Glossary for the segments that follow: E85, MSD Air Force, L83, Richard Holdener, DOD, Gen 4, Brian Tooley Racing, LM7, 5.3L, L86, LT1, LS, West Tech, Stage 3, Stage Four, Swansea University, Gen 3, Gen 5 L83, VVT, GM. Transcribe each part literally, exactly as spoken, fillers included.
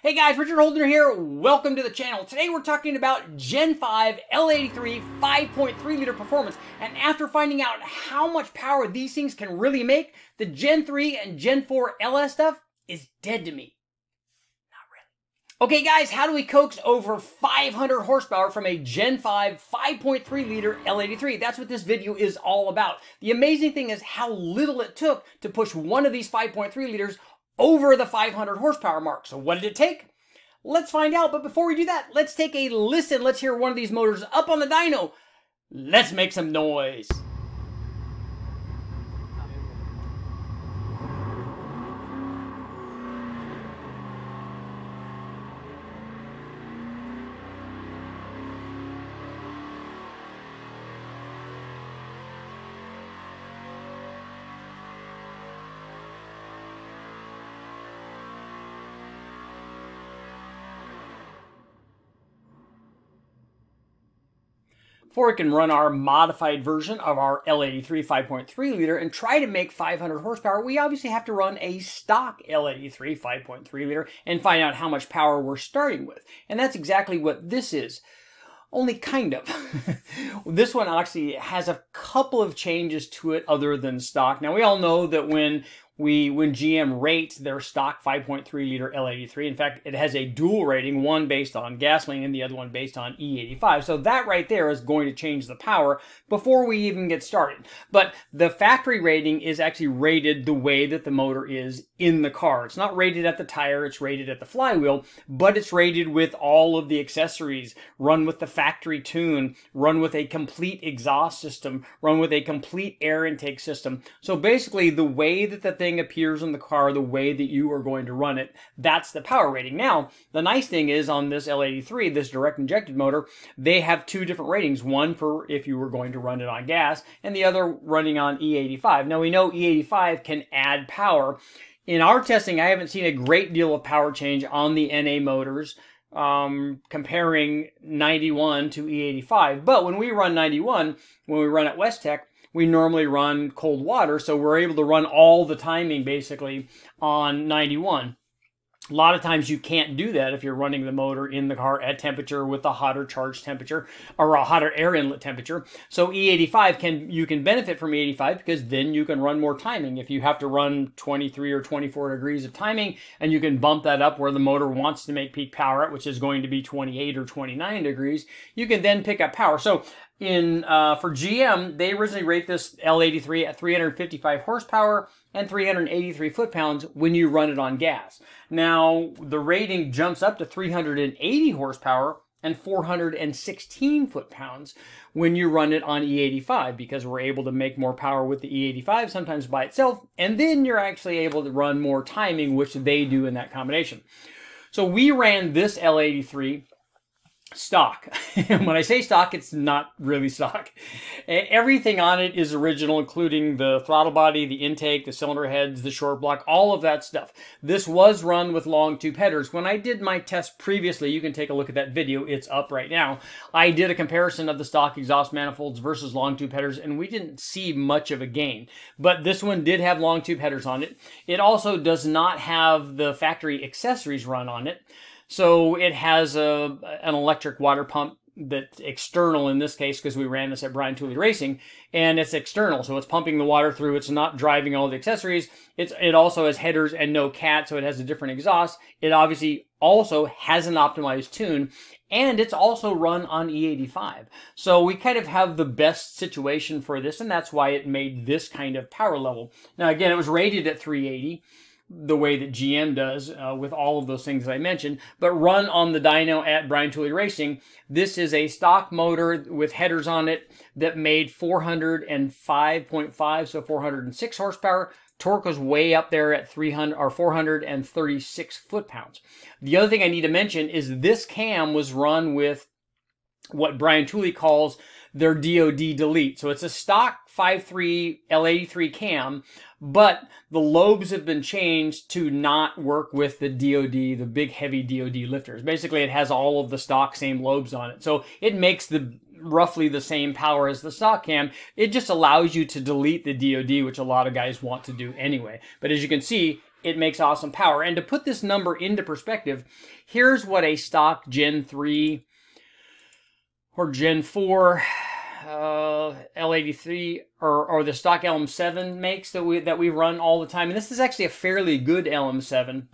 Hey guys, Richard Holdener here. Welcome to the channel. Today we're talking about Gen five L eighty-three five point three liter performance. And after finding out how much power these things can really make, the Gen three and Gen four L S stuff is dead to me. Not really. Okay guys, how do we coax over five hundred horsepower from a Gen five five point three liter L eighty-three? That's what this video is all about. The amazing thing is how little it took to push one of these five point three liters over the five hundred horsepower mark. So what did it take? Let's find out. But before we do that, let's take a listen. Let's hear one of these motors up on the dyno. Let's make some noise. Before we can run our modified version of our L eighty-three five point three liter and try to make five hundred horsepower, we obviously have to run a stock L eighty-three five point three liter and find out how much power we're starting with. And that's exactly what this is. Only kind of. This one actually has a couple of changes to it other than stock. Now we all know that when we when G M rates their stock five point three liter L eighty-three, in fact, it has a dual rating, one based on gasoline and the other one based on E eighty-five. So that right there is going to change the power before we even get started. But the factory rating is actually rated the way that the motor is in the car. It's not rated at the tire, it's rated at the flywheel, but it's rated with all of the accessories, run with the factory tune, run with a complete exhaust system, run with a complete air intake system. So basically the way that the thing appears in the car, the way that you are going to run it, that's the power rating. Now, the nice thing is on this L eighty-three, this direct injected motor, they have two different ratings. One for if you were going to run it on gas, and the other running on E eighty-five. Now, we know E eighty-five can add power. In our testing, I haven't seen a great deal of power change on the N A motors um, comparing ninety-one to E eighty-five. But when we run ninety-one, when we run at West Tech, we normally run cold water, so we're able to run all the timing basically on ninety-one. A lot of times you can't do that if you're running the motor in the car at temperature with a hotter charge temperature or a hotter air inlet temperature. So E eighty-five, can you can benefit from E eighty-five because then you can run more timing. If you have to run twenty-three or twenty-four degrees of timing, and you can bump that up where the motor wants to make peak power at, which is going to be twenty-eight or twenty-nine degrees, you can then pick up power. So In uh, for G M, they originally rate this L eighty-three at three hundred fifty-five horsepower and three hundred eighty-three foot-pounds when you run it on gas. Now, the rating jumps up to three hundred eighty horsepower and four hundred sixteen foot-pounds when you run it on E eighty-five, because we're able to make more power with the E eighty-five, sometimes by itself, and then you're actually able to run more timing, which they do in that combination. So we ran this L eighty-three stock. And when I say stock, it's not really stock. Everything on it is original, including the throttle body, the intake, the cylinder heads, the short block, all of that stuff. This was run with long tube headers. When I did my test previously, you can take a look at that video. It's up right now. I did a comparison of the stock exhaust manifolds versus long tube headers, and we didn't see much of a gain. But this one did have long tube headers on it. It also does not have the factory accessories run on it. So it has a, an electric water pump that's external in this case, because we ran this at Brian Tooley Racing, and it's external. So it's pumping the water through. It's not driving all the accessories. It's, it also has headers and no cat, so it has a different exhaust. It obviously also has an optimized tune, and it's also run on E eighty-five. So we kind of have the best situation for this, and that's why it made this kind of power level. Now, again, it was rated at three eighty. The way that G M does uh, with all of those things that I mentioned, but run on the dyno at Brian Tooley Racing. This is a stock motor with headers on it that made four hundred five point five, so four hundred six horsepower. Torque was way up there at three hundred or four hundred thirty-six foot-pounds. The other thing I need to mention is this cam was run with what Brian Tooley calls their D O D delete. So it's a stock five point three L eighty-three cam, but the lobes have been changed to not work with the D O D, the big heavy D O D lifters. Basically, it has all of the stock same lobes on it. So it makes the roughly the same power as the stock cam. It just allows you to delete the D O D, which a lot of guys want to do anyway. But as you can see, it makes awesome power. And to put this number into perspective, here's what a stock Gen three or Gen four uh, L eighty-three or, or the stock L M seven makes that we, that we run all the time. And this is actually a fairly good L M seven.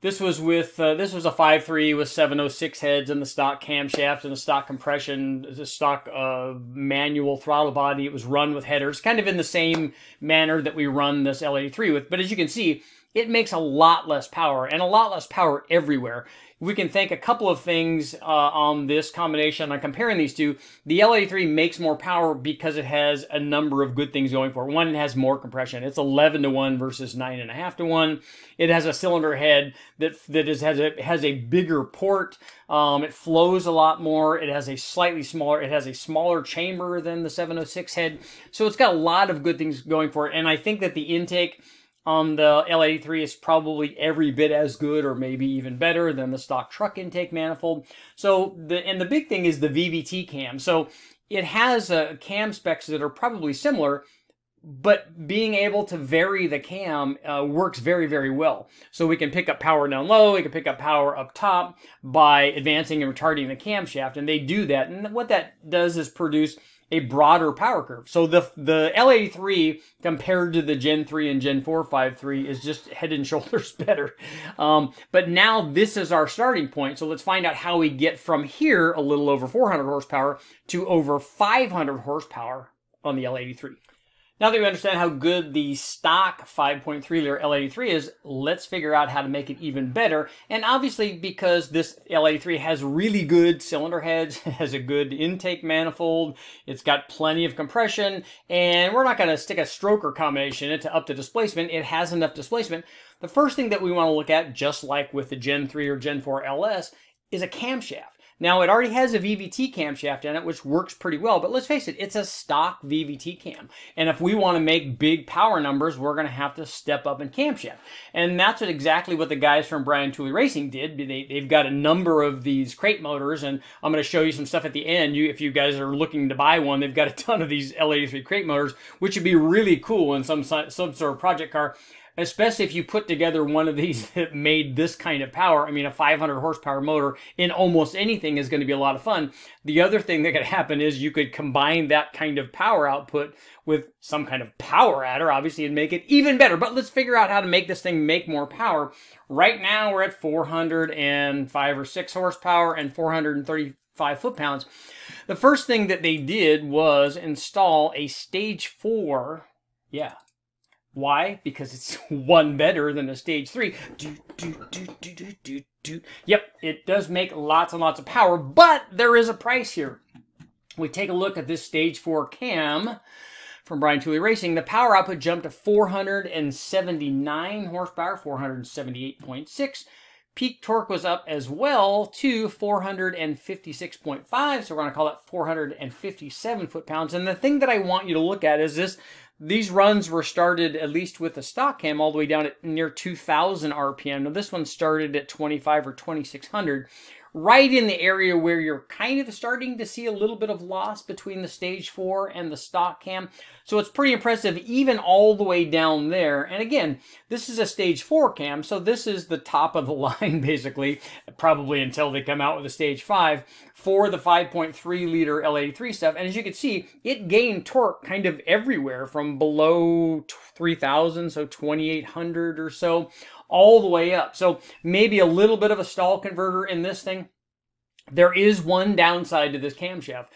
This was with uh, this was a five three with seven oh six heads and the stock camshaft and the stock compression, the stock uh, manual throttle body. It was run with headers, kind of in the same manner that we run this L eighty-three with. But as you can see, it makes a lot less power, and a lot less power everywhere. We can thank a couple of things uh, on this combination. I'm comparing these two. The L eighty-three makes more power because it has a number of good things going for it. One, it has more compression. It's eleven to one versus nine point five to one. It has a cylinder head that, that is, has, a, has a bigger port. Um, it flows a lot more. It has a slightly smaller, it has a smaller chamber than the seven oh six head. So it's got a lot of good things going for it. And I think that the intake on the L eighty-three is probably every bit as good or maybe even better than the stock truck intake manifold. So the and the big thing is the V V T cam. So it has uh, cam specs that are probably similar, but being able to vary the cam uh, works very, very well. So we can pick up power down low, we can pick up power up top by advancing and retarding the camshaft, and they do that. And what that does is produce a broader power curve. So the the L eighty-three compared to the Gen three and Gen four five three is just head and shoulders better. Um, but now this is our starting point. So let's find out how we get from here a little over four hundred horsepower to over five hundred horsepower on the L eighty-three. Now that we understand how good the stock five point three liter L eighty-three is, let's figure out how to make it even better. And obviously, because this L eighty-three has really good cylinder heads, has a good intake manifold, it's got plenty of compression, and we're not going to stick a stroker combination into up to displacement. It has enough displacement. The first thing that we want to look at, just like with the Gen three or Gen four L S, is a camshaft. Now, it already has a V V T camshaft in it, which works pretty well, but let's face it, it's a stock V V T cam. And if we want to make big power numbers, we're going to have to step up in camshaft. And that's what exactly what the guys from Brian Tooley Racing did. They, they've got a number of these crate motors, and I'm going to show you some stuff at the end. You, if you guys are looking to buy one, they've got a ton of these L eighty-three crate motors, which would be really cool in some, some sort of project car, especially if you put together one of these that made this kind of power. I mean, a five hundred horsepower motor in almost anything is going to be a lot of fun. The other thing that could happen is you could combine that kind of power output with some kind of power adder, obviously, and make it even better. But let's figure out how to make this thing make more power. Right now, we're at four hundred five or six horsepower and four hundred thirty-five foot-pounds. The first thing that they did was install a Stage four, yeah, why? Because it's one better than a Stage three. Do, do, do, do, do, do, do. Yep, it does make lots and lots of power, but there is a price here. We take a look at this Stage four cam from Brian Tooley Racing. The power output jumped to four hundred seventy-nine horsepower, four hundred seventy-eight point six. Peak torque was up as well to four hundred fifty-six point five, so we're going to call it four hundred fifty-seven foot-pounds. And the thing that I want you to look at is this. These runs were started, at least with the stock cam, all the way down at near two thousand R P M. Now, this one started at twenty-five or twenty-six hundred, right in the area where you're kind of starting to see a little bit of loss between the Stage four and the stock cam. So it's pretty impressive, even all the way down there. And again, this is a Stage four cam, so this is the top of the line, basically, probably until they come out with a Stage five for the five point three liter L eighty-three stuff. And as you can see, it gained torque kind of everywhere from below three thousand, so twenty-eight hundred or so, all the way up. So maybe a little bit of a stall converter in this thing. There is one downside to this camshaft.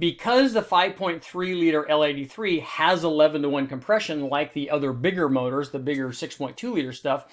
Because the five point three liter L eighty-three has eleven to one compression like the other bigger motors, the bigger six point two liter stuff,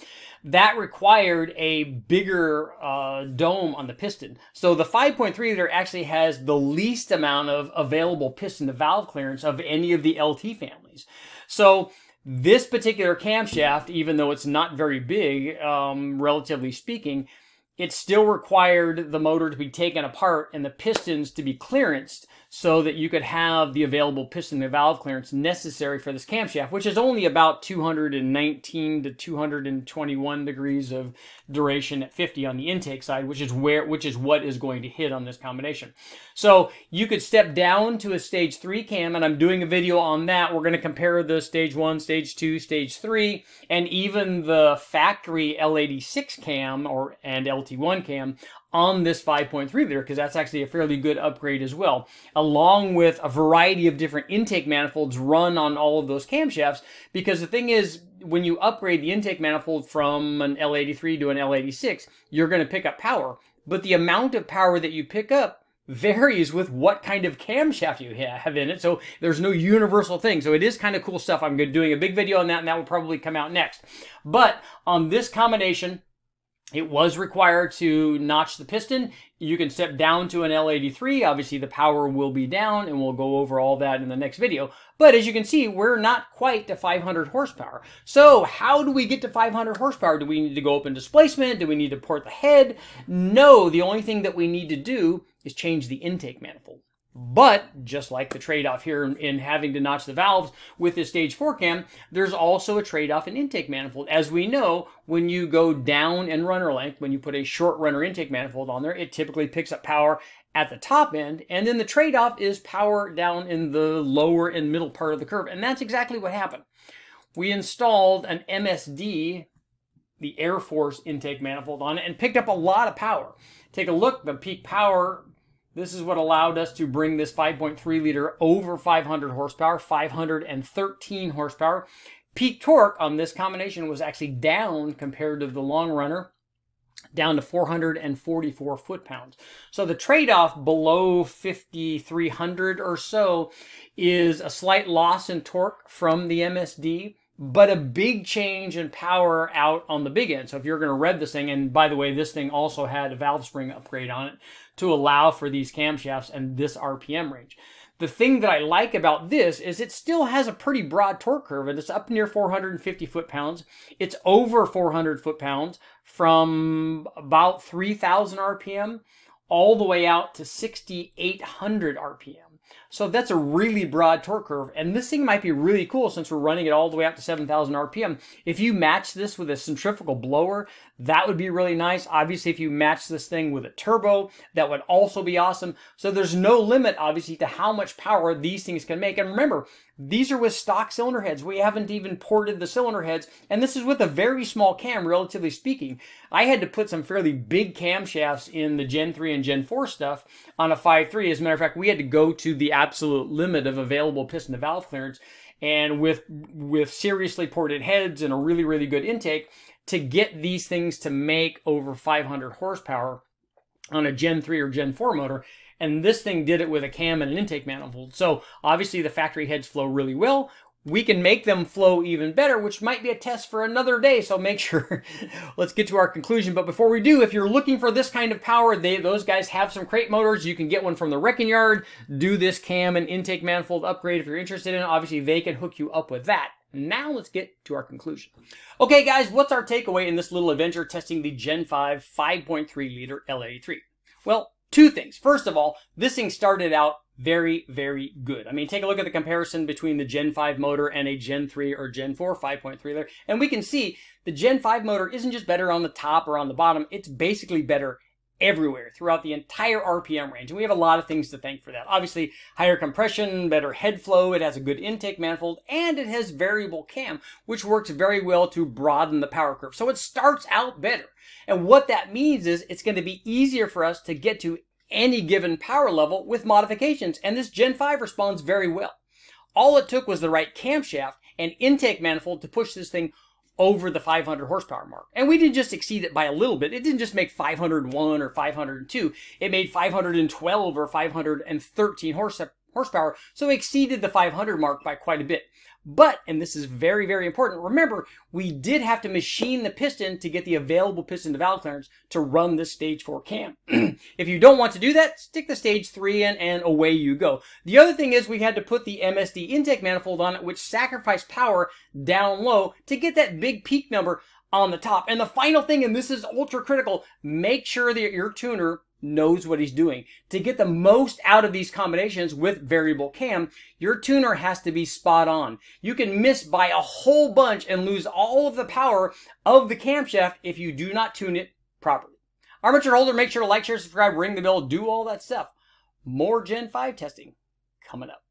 that required a bigger uh, dome on the piston. So the five point three liter actually has the least amount of available piston to valve clearance of any of the L T families. So this particular camshaft, even though it's not very big, um, relatively speaking, it still required the motor to be taken apart and the pistons to be clearanced so that you could have the available piston and valve clearance necessary for this camshaft, which is only about two nineteen to two twenty-one degrees of duration at fifty on the intake side, which is where which is what is going to hit on this combination. So you could step down to a stage three cam, and I'm doing a video on that. We're going to compare the stage one, stage two, stage three, and even the factory L eighty-six cam or and L T one cam on this five point three liter, because that's actually a fairly good upgrade as well, along with a variety of different intake manifolds run on all of those camshafts. Because the thing is, when you upgrade the intake manifold from an L eighty-three to an L eighty-six, you're going to pick up power, but the amount of power that you pick up varies with what kind of camshaft you have in it. So there's no universal thing. So it is kind of cool stuff. I'm doing a big video on that, and that will probably come out next. But on this combination, it was required to notch the piston. You can step down to an L eighty-three. Obviously, the power will be down, and we'll go over all that in the next video. But as you can see, we're not quite to five hundred horsepower. So how do we get to five hundred horsepower? Do we need to go up in displacement? Do we need to port the head? No, the only thing that we need to do is change the intake manifold. But just like the trade-off here in having to notch the valves with this stage four cam, there's also a trade-off in intake manifold. As we know, when you go down in runner length, when you put a short runner intake manifold on there, it typically picks up power at the top end, and then the trade-off is power down in the lower and middle part of the curve. And that's exactly what happened. We installed an M S D, the Air Force intake manifold, on it, and picked up a lot of power. Take a look, the peak power. This is what allowed us to bring this five point three liter over five hundred horsepower, five hundred thirteen horsepower. Peak torque on this combination was actually down compared to the long runner, down to four hundred forty-four foot-pounds. So the trade-off below fifty-three hundred or so is a slight loss in torque from the M S D, but a big change in power out on the big end. So if you're going to rev this thing, and by the way, this thing also had a valve spring upgrade on it to allow for these camshafts and this R P M range. The thing that I like about this is it still has a pretty broad torque curve, and it's up near four hundred fifty foot-pounds. It's over four hundred foot-pounds from about three thousand R P M all the way out to sixty-eight hundred R P M. So that's a really broad torque curve, and this thing might be really cool since we're running it all the way up to seven thousand R P M. If you match this with a centrifugal blower, that would be really nice. Obviously, if you match this thing with a turbo, that would also be awesome. So there's no limit, obviously, to how much power these things can make. And remember, these are with stock cylinder heads. We haven't even ported the cylinder heads, and this is with a very small cam, relatively speaking. I had to put some fairly big camshafts in the Gen three and Gen four stuff on a five point three. As a matter of fact, we had to go to the absolute limit of available piston to valve clearance, and with with seriously ported heads and a really, really good intake, to get these things to make over five hundred horsepower on a Gen three or Gen four motor. And this thing did it with a cam and an intake manifold. So obviously the factory heads flow really well. We can make them flow even better, which might be a test for another day. So make sure, let's get to our conclusion. But before we do, if you're looking for this kind of power, they, those guys have some crate motors. You can get one from the wrecking yard, do this cam and intake manifold upgrade if you're interested in it. Obviously, they can hook you up with that. Now let's get to our conclusion. Okay, guys, what's our takeaway in this little adventure testing the Gen five five point three liter L eighty-three? Well, two things. First of all, this thing started out very, very good. I mean, take a look at the comparison between the Gen five motor and a Gen three or Gen four five point three liter, and we can see the Gen five motor isn't just better on the top or on the bottom, it's basically better everywhere throughout the entire R P M range. And we have a lot of things to thank for that. Obviously, higher compression, better head flow, it has a good intake manifold, and it has variable cam, which works very well to broaden the power curve. So it starts out better. And what that means is it's going to be easier for us to get to any given power level with modifications, and this Gen five responds very well. All it took was the right camshaft and intake manifold to push this thing over the five hundred horsepower mark. And we didn't just exceed it by a little bit. It didn't just make five hundred one or five hundred two. It made five hundred twelve or five hundred thirteen horsepower, so it exceeded the five hundred mark by quite a bit. But, and this is very, very important, remember, we did have to machine the piston to get the available piston to valve clearance to run this stage four cam. If you don't want to do that, stick the stage three in and away you go. The other thing is we had to put the M S D intake manifold on it, which sacrificed power down low to get that big peak number on the top. And the final thing, and this is ultra critical, make sure that your tuner knows what he's doing. To get the most out of these combinations with variable cam, your tuner has to be spot on. You can miss by a whole bunch and lose all of the power of the camshaft if you do not tune it properly. I'm Richard Holdener. Make sure to like, share, subscribe, ring the bell, do all that stuff. More Gen five testing coming up.